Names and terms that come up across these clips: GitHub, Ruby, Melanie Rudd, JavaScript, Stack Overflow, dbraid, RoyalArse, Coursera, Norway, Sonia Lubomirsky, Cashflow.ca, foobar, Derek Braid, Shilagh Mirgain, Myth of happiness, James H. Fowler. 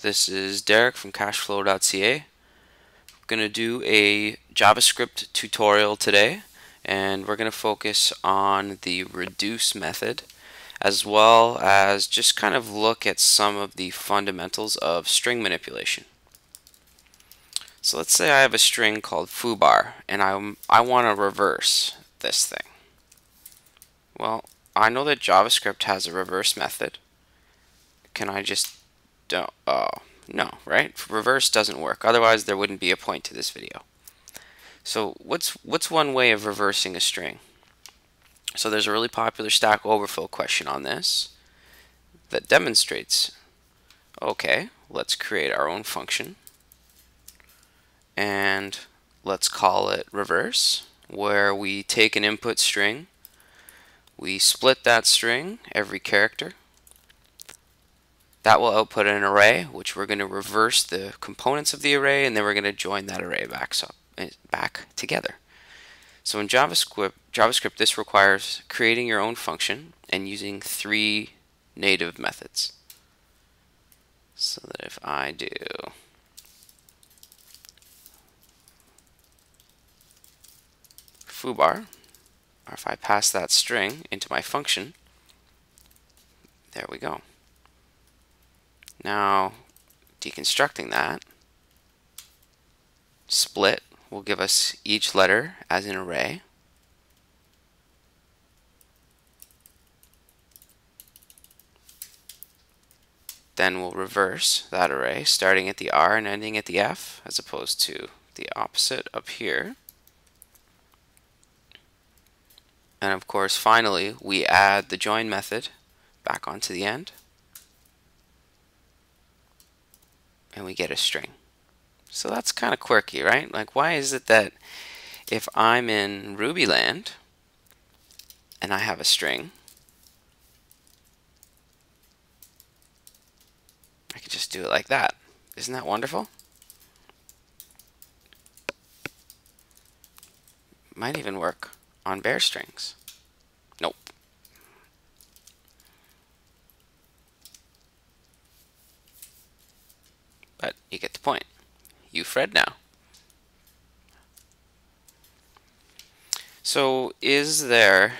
This is Derek from Cashflow.ca. I'm going to do a JavaScript tutorial today, and we're going to focus on the reduce method as well as just kind of look at some of the fundamentals of string manipulation. So let's say I have a string called foobar and I want to reverse this thing. Well, I know that JavaScript has a reverse method. Can I just no, right? Reverse doesn't work. Otherwise, there wouldn't be a point to this video. So what's one way of reversing a string? So there's a really popular Stack Overflow question on this that demonstrates. Okay, let's create our own function and let's call it reverse, where we take an input string, we split that string every character. That will output an array, which we're going to reverse the components of the array, and then we're going to join that array back together. So in JavaScript, this requires creating your own function and using three native methods. So that if I do foobar, or if I pass that string into my function, there we go. Now, deconstructing that, split will give us each letter as an array. Then we'll reverse that array, starting at the R and ending at the F, as opposed to the opposite up here. And of course, finally, we add the join method back onto the end. And we get a string. So that's kind of quirky, right? Like, why is it that if I'm in Ruby land and I have a string, I could just do it like that? Isn't that wonderful? Might even work on bare strings. Nope. But you get the point. You Fred now. So is there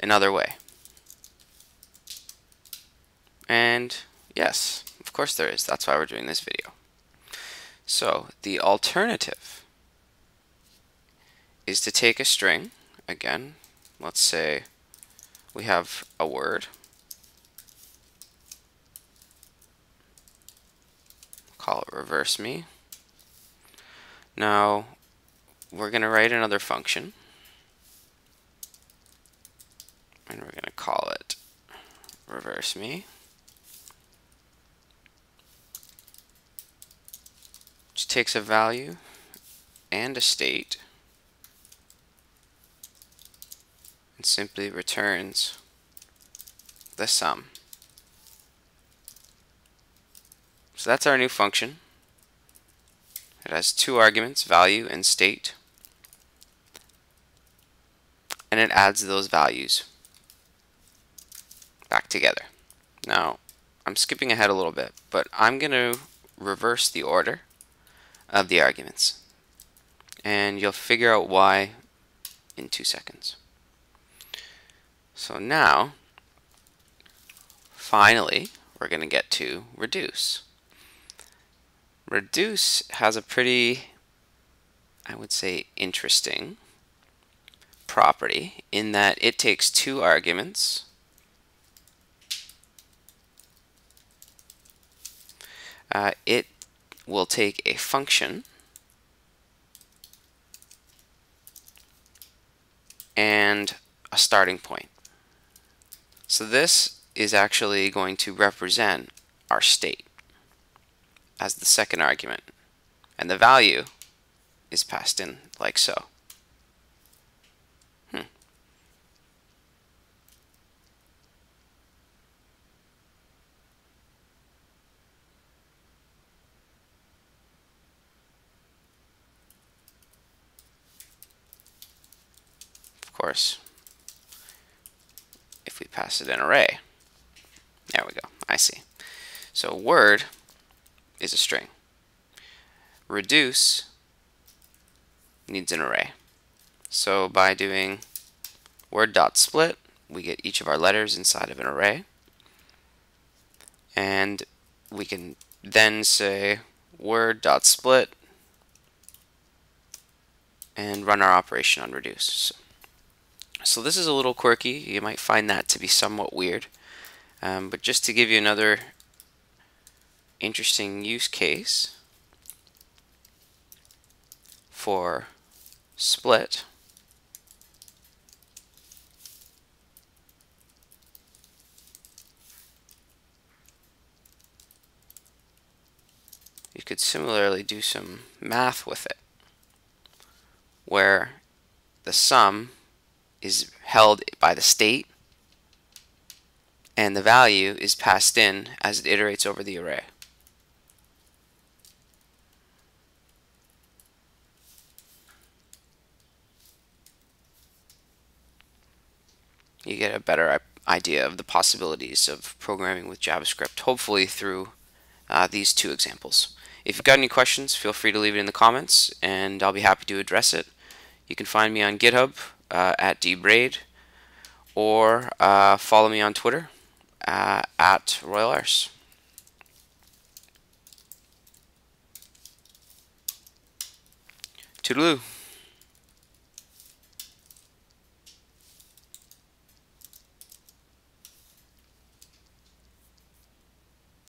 another way? And yes, of course there is. That's why we're doing this video. So the alternative is to take a string. Again, let's say we have a word. Call it reverse me. Now we're going to write another function and we're going to call it reverse me. Which takes a value and a state and simply returns the sum. So that's our new function. It has two arguments, value and state, and it adds those values back together. Now, I'm skipping ahead a little bit, but I'm going to reverse the order of the arguments, and you'll figure out why in 2 seconds. So now, finally, we're going to get to reduce. Reduce has a pretty, I would say, interesting property in that it takes two arguments it will take a function and a starting point. So this is actually going to represent our state as the second argument, and the value is passed in like so. Of course, if we pass it an array, there we go, I see. So word is a string. Reduce needs an array. So by doing word.split, we get each of our letters inside of an array. And we can then say word.split and run our operation on reduce. So this is a little quirky. You might find that to be somewhat weird. But just to give you another interesting use case for split, you could similarly do some math with it, where the sum is held by the state and the value is passed in as it iterates over the array. You get a better idea of the possibilities of programming with JavaScript, hopefully through these two examples. If you've got any questions, feel free to leave it in the comments, and I'll be happy to address it. You can find me on GitHub at dbraid, or follow me on Twitter at RoyalArse. Toodaloo.